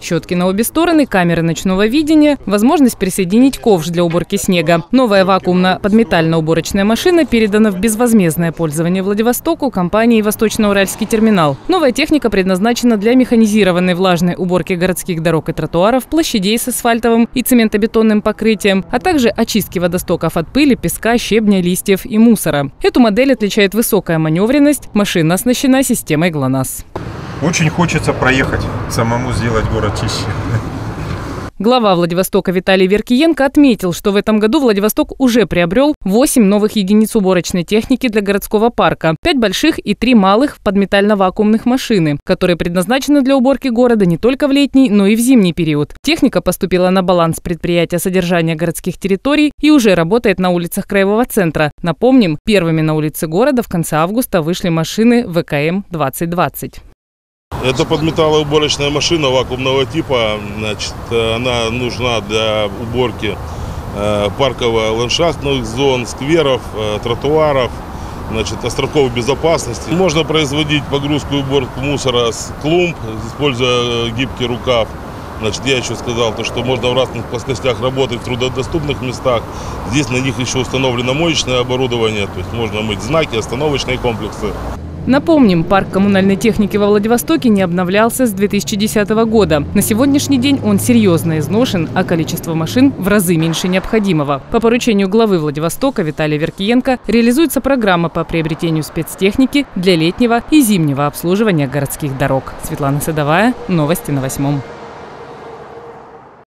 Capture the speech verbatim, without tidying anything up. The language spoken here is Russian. Щетки на обе стороны, камеры ночного видения, возможность присоединить ковш для уборки снега. Новая вакуумно-подметально-уборочная машина передана в безвозмездное пользование Владивостоку компанией «Восточно-Уральский терминал». Новая техника предназначена для механизированной влажной уборки городских дорог и тротуаров, площадей с асфальтовым и цементобетонным покрытием, а также очистки водостоков от пыли, песка, щебня, листьев и мусора. Эту модель отличает высокая маневренность. Машина оснащена системой ГЛОНАСС. Очень хочется проехать, самому сделать город чище. Глава Владивостока Виталий Веркеенко отметил, что в этом году Владивосток уже приобрел восемь новых единиц уборочной техники для городского парка, пять больших и три малых подметально-вакуумных машины, которые предназначены для уборки города не только в летний, но и в зимний период. Техника поступила на баланс предприятия содержания городских территорий и уже работает на улицах краевого центра. Напомним, первыми на улице города в конце августа вышли машины вэ ка эм двадцать двадцать. Это подметалоуборочная машина вакуумного типа, значит, она нужна для уборки парково-ландшафтных зон, скверов, тротуаров, значит, островков безопасности. Можно производить погрузку и уборку мусора с клумб, используя гибкий рукав. Значит, я еще сказал, то, что можно в разных плоскостях работать в трудодоступных местах. Здесь на них еще установлено моечное оборудование, то есть можно мыть знаки, остановочные комплексы. Напомним, парк коммунальной техники во Владивостоке не обновлялся с две тысячи десятого года. На сегодняшний день он серьезно изношен, а количество машин в разы меньше необходимого. По поручению главы Владивостока Виталия Веркеенко реализуется программа по приобретению спецтехники для летнего и зимнего обслуживания городских дорог. Светлана Садовая, новости на восьмом.